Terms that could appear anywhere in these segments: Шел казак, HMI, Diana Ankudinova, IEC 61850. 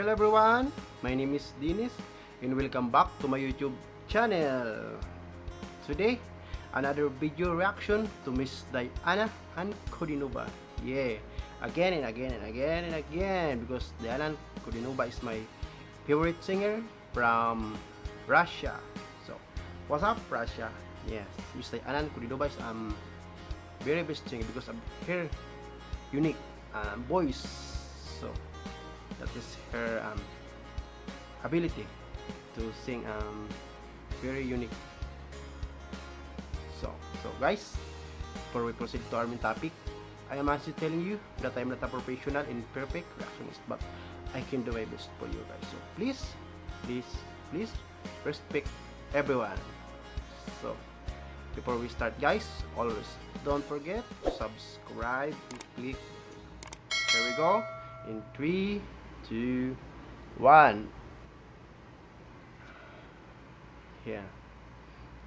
Hello everyone, my name is Dennis and welcome back to my YouTube channel. Today, another video reaction to Miss Diana Ankudinova. Yeah, again because Diana Ankudinova is my favorite singer from Russia. So, what's up Russia? Yes, Miss Diana Ankudinova is very best singer because of her unique voice. So that is her ability to sing very unique. So guys, before we proceed to our main topic, I am actually telling you that I am not a professional and perfect reactionist, but I can do my best for you guys. So please respect everyone. So before we start guys, always don't forget to subscribe and click. Here we go. In 3, 2, 1. Here.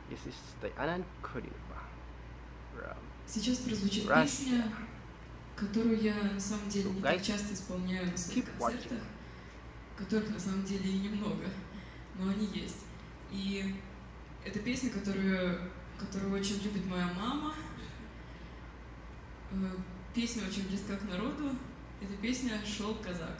This is Diana Ankudinova. Сейчас прозвучит Russia. Песня, которую я на самом деле не так часто исполняю на своих концертах, которых на самом деле и немного, но они есть. И это песня, которую очень любит моя мама. Песня очень близка к народу. Эта песня «Шел казак».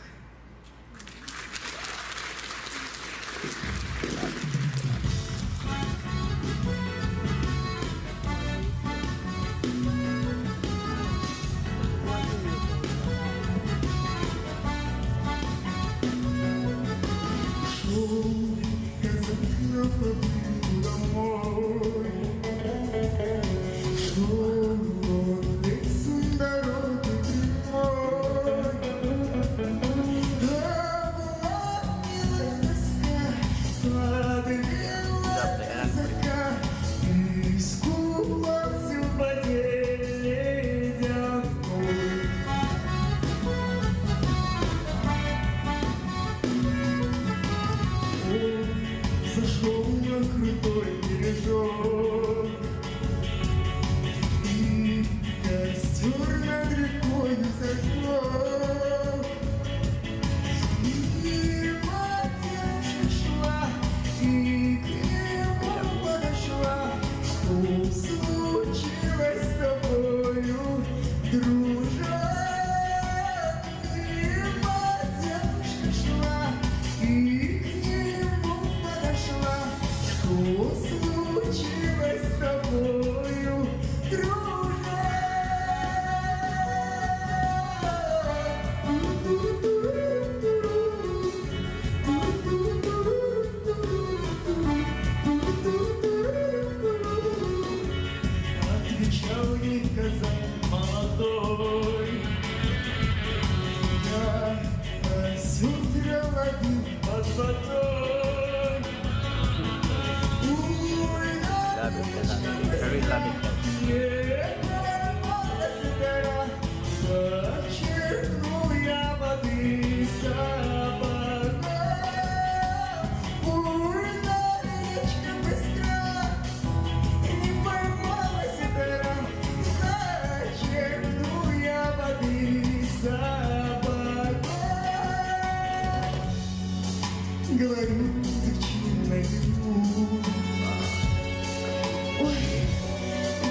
Ой,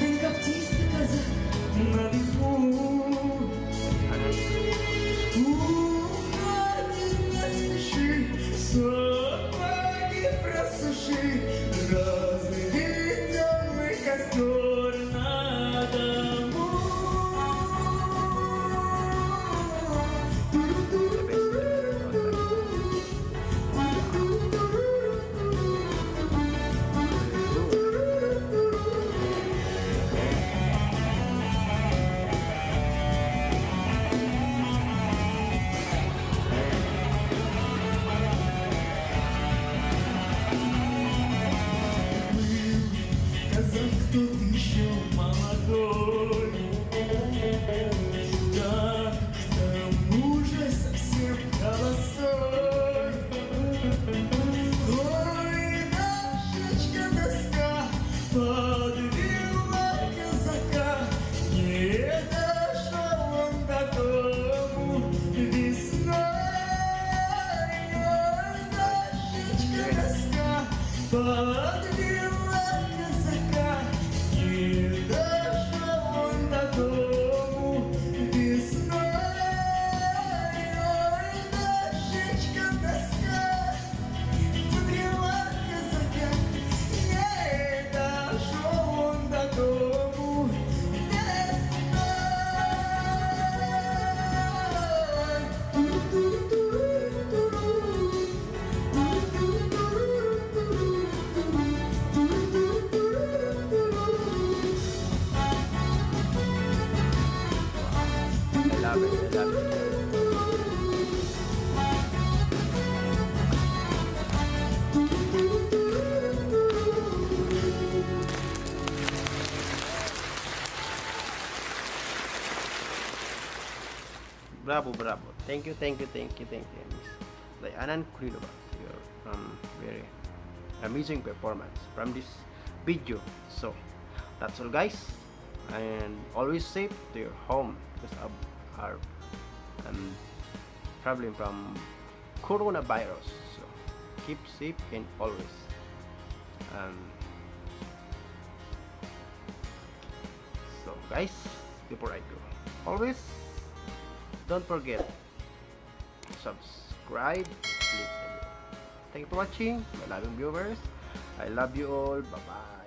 да не коптись. Bravo, bravo. Thank you, thank you, thank you, thank you. Miss Diana Ankudinova, your very amazing performance from this video. So that's all, guys, and always safe to your home because are traveling from coronavirus. So keep safe and always so guys, before I go, always don't forget subscribe. Thank you for watching, my loving viewers. I love you all. Bye bye.